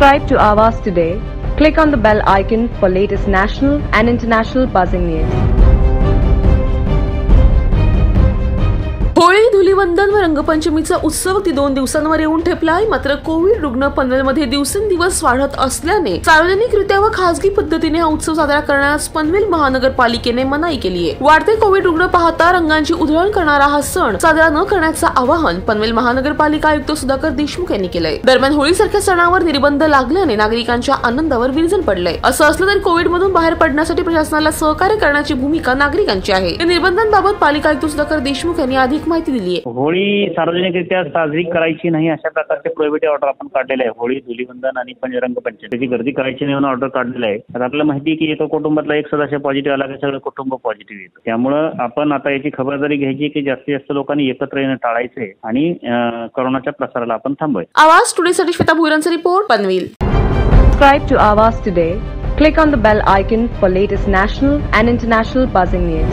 Subscribe to Awaaz today. Click on the bell icon for latest national and international buzzing news. Holi Dhulivandan व रंगपंचमीचा उत्सव ती 2 दिवसांवर येऊन ठेपलाय। मात्र कोविड रुग्ण पनवेलमध्ये दिवसेंदिवस वाढत असल्याने सार्वजनिकरित्या व खासगी पद्धतीने हा उत्सव साजरा करण्यास पनवेल महानगरपालिकेने मनाई केली आहे। वाढते कोविड रुग्ण पाहता रंगांची उधळण करणारा हा सण साजरा न करण्याचे आवाहन पनवेल महानगरपालिका आयुक्त सुधाकर देशमुख यांनी केले। दरम्यान होळीसारख्या सणावर निर्बंध लागल्याने नागरिकांच्या आनंदावर विरजण पडले। असं असलं तरी कोविड मधून बाहेर पडण्यासाठी प्रशासनाला सहकार्य करण्याची भूमिका नागरिकांची आहे। या निर्बंधांबाबत पालिका आयुक्त सुधाकर देशमुख यांनी अधिक होळी सार्वजनिकरित्या साजरी करायची नाही अशा प्रकारचे प्रोहिबिटेड ऑर्डर आपण काढलेले आहे। होळी धुलीवंदन आणि रंगपंचमीची गर्दी करायची नाही म्हणून ऑर्डर काढलेला आहे। आता आपल्याला माहिती की एका कुटुंबातला एक सदस्य पॉझिटिव्ह आला की सगळं कुटुंब पॉझिटिव्ह येतं। त्यामुळे आपण आता याची खबरदारी घ्यायची की जास्तीत जास्त लोकांनी एकत्र येणं टाळायचंय आणि कोरोनाच्या प्रसाराला आपण थांबवायचं। आवाज टुडे साठी Shweta भुईरांचा Report Panvel. Subscribe to Awaaz today. Click on the bell icon for latest national and international buzzing news.